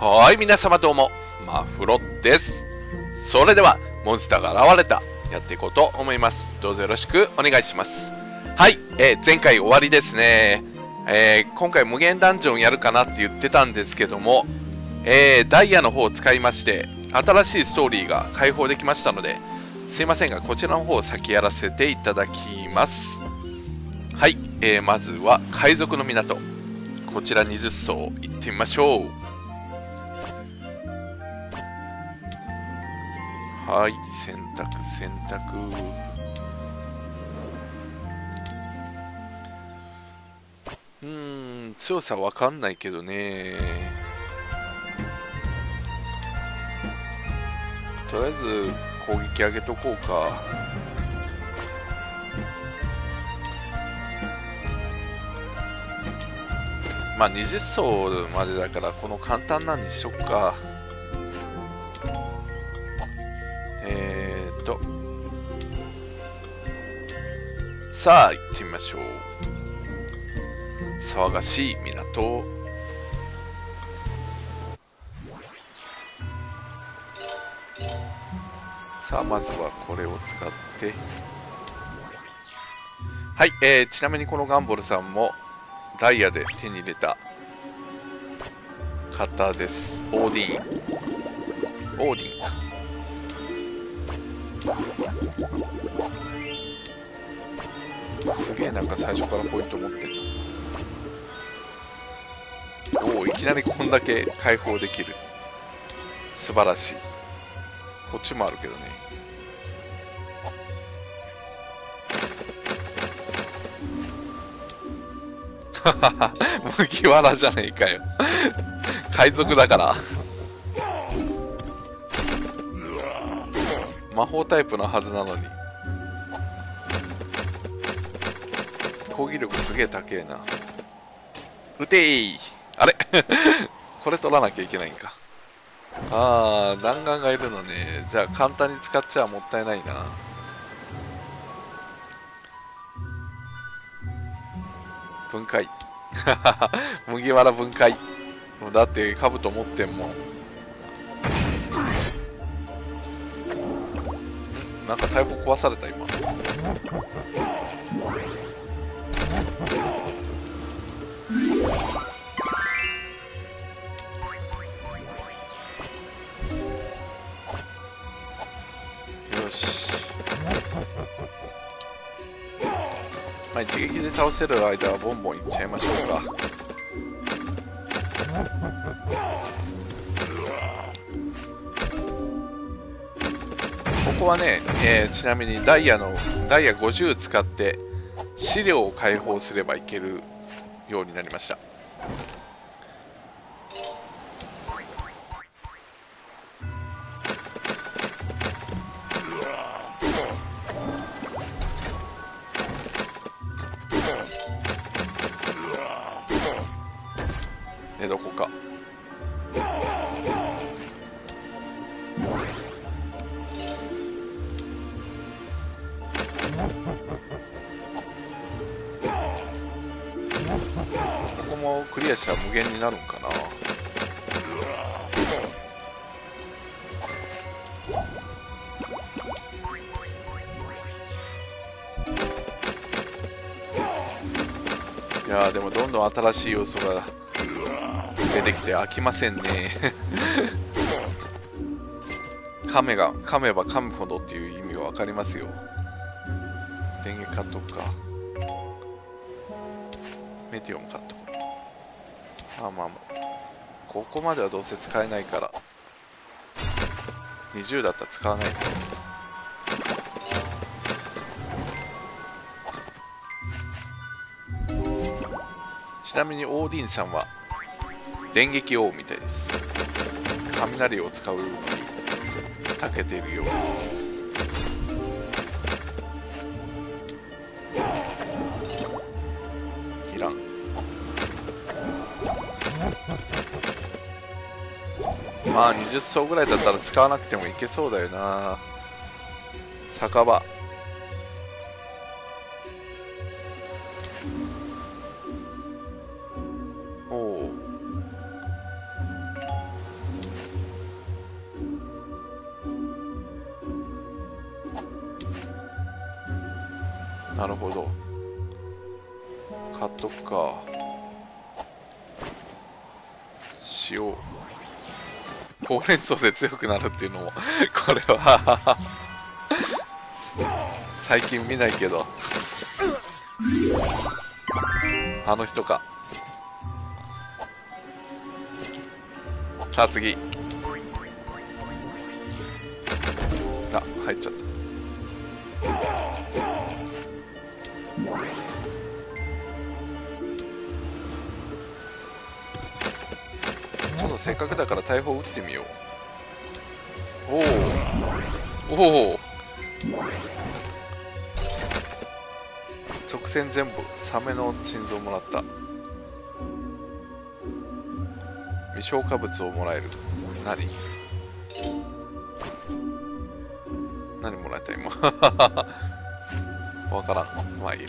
はい、皆様どうも、マフロです。それではモンスターが現れた、やっていこうと思います。どうぞよろしくお願いします。はい、前回終わりですね。今回無限ダンジョンやるかなって言ってたんですけども、ダイヤの方を使いまして新しいストーリーが開放できましたので、すいませんがこちらの方を先やらせていただきます。はい、まずは海賊の港、こちら20層行ってみましょう。はい、洗濯洗濯、強さわかんないけどね。とりあえず攻撃上げとこうか。まあ20層までだからこの簡単なにしとくか。さあ行ってみましょう。騒がしい港。さあまずはこれを使って、はい、ちなみにこのガンボルさんもダイヤで手に入れた方です。オーディン、オーディンか。すげえ、なんか最初からポイント持ってる。おお、いきなりこんだけ解放できる、素晴らしい。こっちもあるけどね。ははは、麦わらじゃねえかよ海賊だから魔法タイプのはずなのに攻撃力すげえ高えな。撃てーい、あれこれ取らなきゃいけないんか。あー、弾丸がいるのね。じゃあ簡単に使っちゃもったいないな。分解麦わら分解、だって兜持ってんもん。なんか大砲壊された今。よし、まあ、一撃で倒せる間はボンボンいっちゃいましょうか。ここはね、ちなみにダイヤ50使って資料を解放すればいけるようになりました。で、どこかクリアしたら無限になるんかな。いやー、でもどんどん新しい要素が出てきて飽きませんね噛めば噛むほどっていう意味が分かりますよ。電源カットかメディオンカット。まあまあまあ、ここまではどうせ使えないから、20だったら使わない。ちなみにオーディンさんは電撃王みたいです。雷を使うのに長けているようです。まあ20層ぐらいだったら使わなくてもいけそうだよな。酒場、おお、なるほど、買っとくか。塩、ほうれん草で強くなるっていうのもこれは最近見ないけど、あの人か。さあ次、あ、入っちゃった。ちょっとせっかくだから大砲撃ってみよう。おおおお、直線全部サメの心臓もらった。未消化物をもらえる。何もらえた今わからん、まあいいや。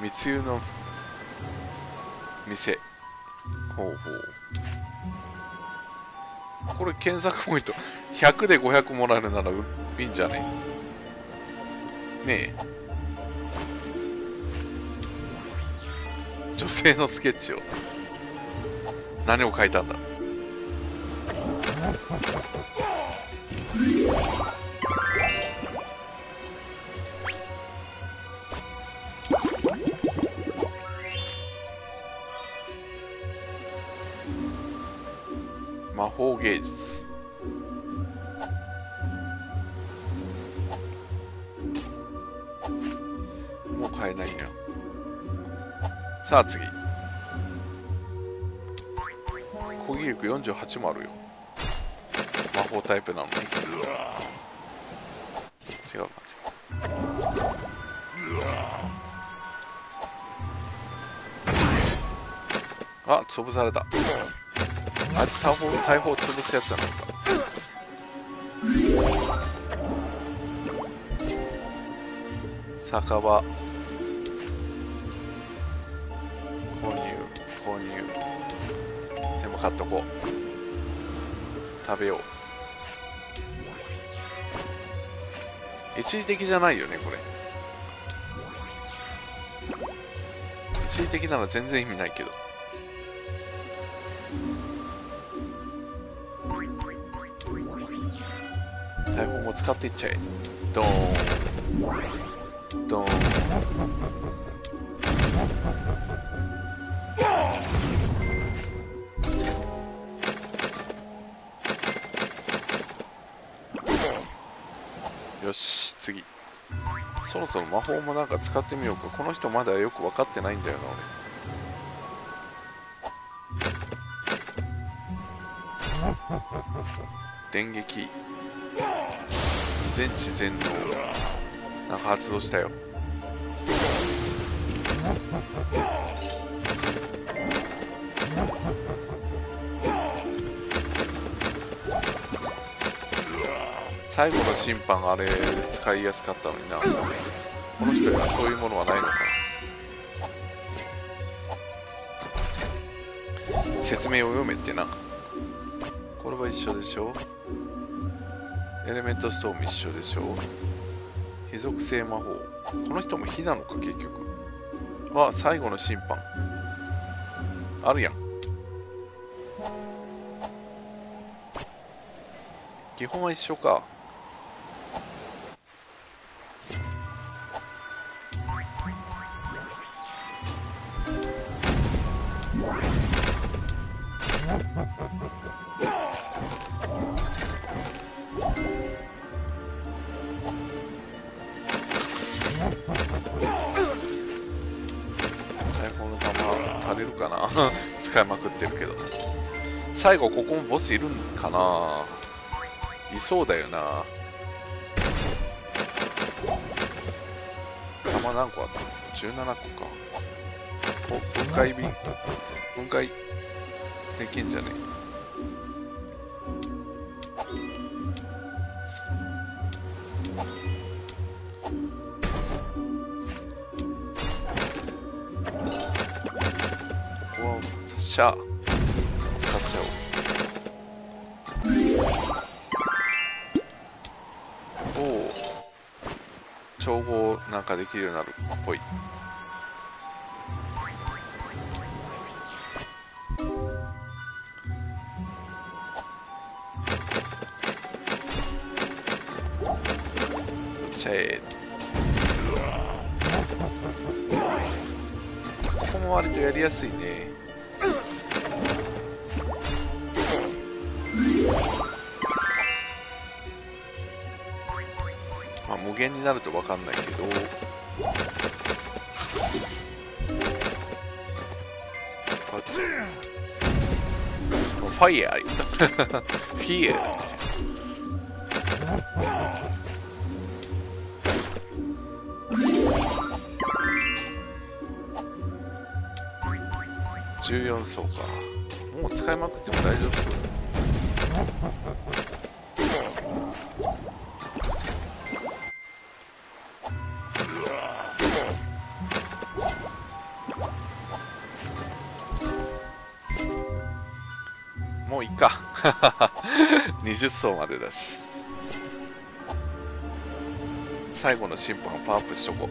密輸の店、ほうほう。これ検索ポイント100で500もらえるならいいんじゃねえ。ねえ、女性のスケッチを、何を描いたんだ。魔法芸術、もう買えないな。さあ次、攻撃力48もあるよ。魔法タイプなのに。違うか、あ、潰された。あいつ大砲を潰すやつじゃないか。酒場購入全部買っとこう。食べよう。一時的じゃないよねこれ。一時的なら全然意味ないけど。大砲も使っていっちゃえ。ドーンドーン。よし次、そろそろ魔法もなんか使ってみようか。この人まだよく分かってないんだよな俺。電撃、全知全能なんか発動したよ。最後の審判あれ使いやすかったのにな。この人にはそういうものはないのかな。説明を読めってな。これは一緒でしょ。エレメントストーム一緒でしょ。非属性魔法、この人も非なのか結局。あ、最後の審判あるやん。基本は一緒か。足りるかな使いまくってるけど。最後ここもボスいるんかな。いそうだよな。弾何個あったの ?17 個か。お、分解できんじゃねえ。しゃ、使っちゃおう。おお、調合なんかできるようになるっぽい。ここも割とやりやすいね。まあ無限になると分かんないけど、ファイヤーフィア14層か。もう使いまくっても大丈夫そう。もういいか20層までだし、最後の審判をパワーアップしとこう。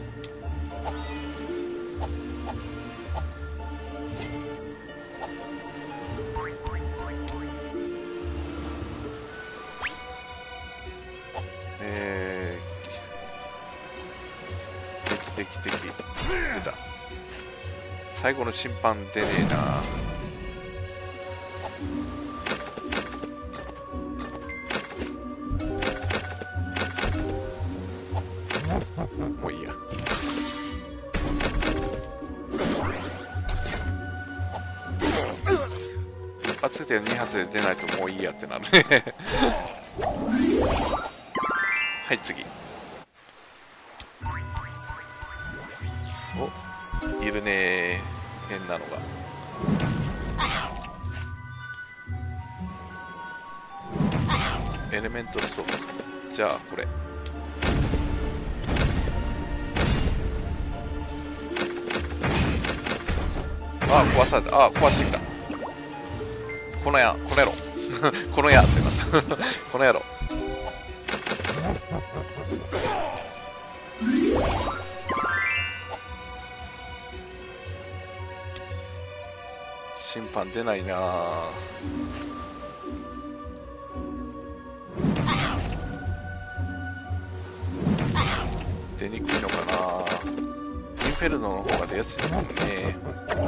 最後の審判出ねえな。もういいや。一発で2発で出ないともういいやってなるねはい次、おいるねー、変なのが。エレメントストーン。じゃあこれ壊された。壊してきた。このや、この野郎このやってなったこの野郎、審判出ないなあ。出にくいのかな。インフェルノの方が出やすいもんね。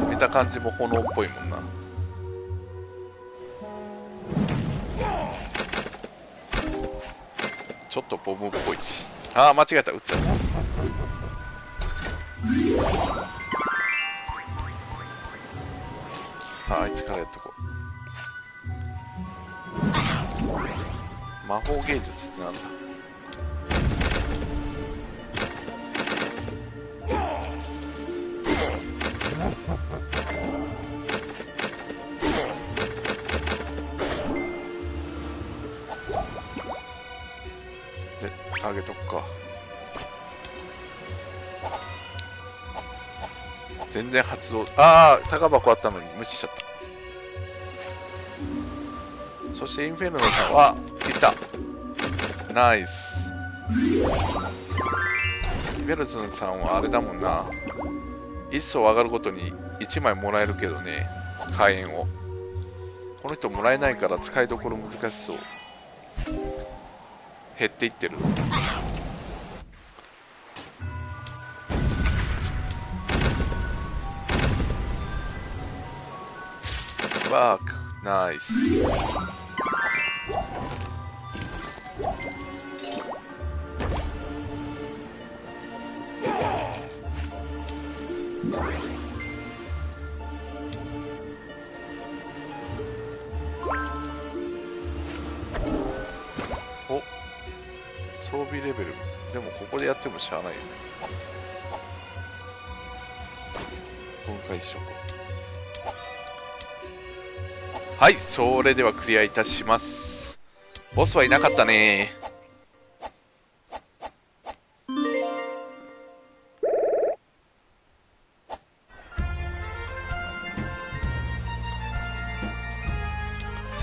見た感じも炎っぽいもんな。ちょっとボムっぽいし。ああ、間違えた、撃っちゃった。あいつからやっとこう。魔法芸術ってなんだ。で、あげとくか。全然発動。ああ、高箱あったのに無視しちゃった。そしてインフェルノさんは、いた。ナイス。インフェルノさんはあれだもんな、1層上がるごとに1枚もらえるけどね、火炎を。この人もらえないから使いどころ難しそう。減っていってる。バーク、ナイス。お、装備レベル。でもここでやってもしゃあないよね。分解しとこう。はい、それではクリアいたします。ボスはいなかったね。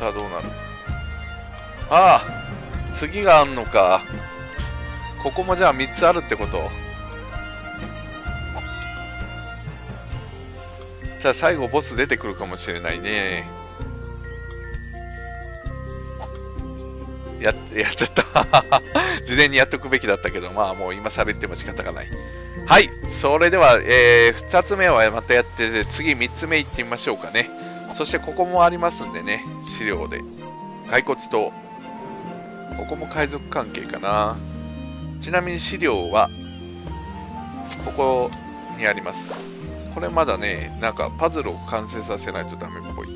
さあどうなる。ああ、次があんのか。ここもじゃあ3つあるってこと。じゃあ最後ボス出てくるかもしれないね。やっちゃった事前にやっとくべきだったけど、まあもう今更言っても仕方がない。はい、それでは、2つ目はまたやってて、次3つ目いってみましょうかね。そしてここもありますんでね、資料で骸骨と、ここも海賊関係かな。ちなみに資料はここにあります。これまだね、なんかパズルを完成させないとダメっぽい。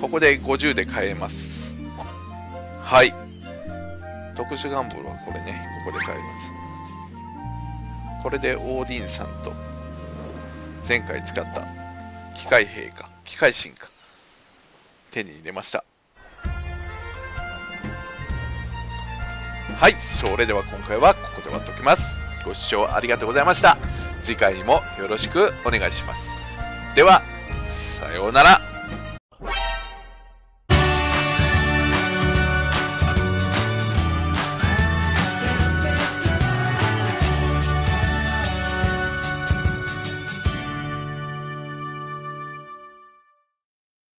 ここで50で買えます。はい、特殊ガンブルはこれね、ここで買えます。これでオーディンさんと前回使った機械兵か機械神か手に入れました。はい、それでは今回はここで終わっておきます。ご視聴ありがとうございました。次回もよろしくお願いします。ではさようなら。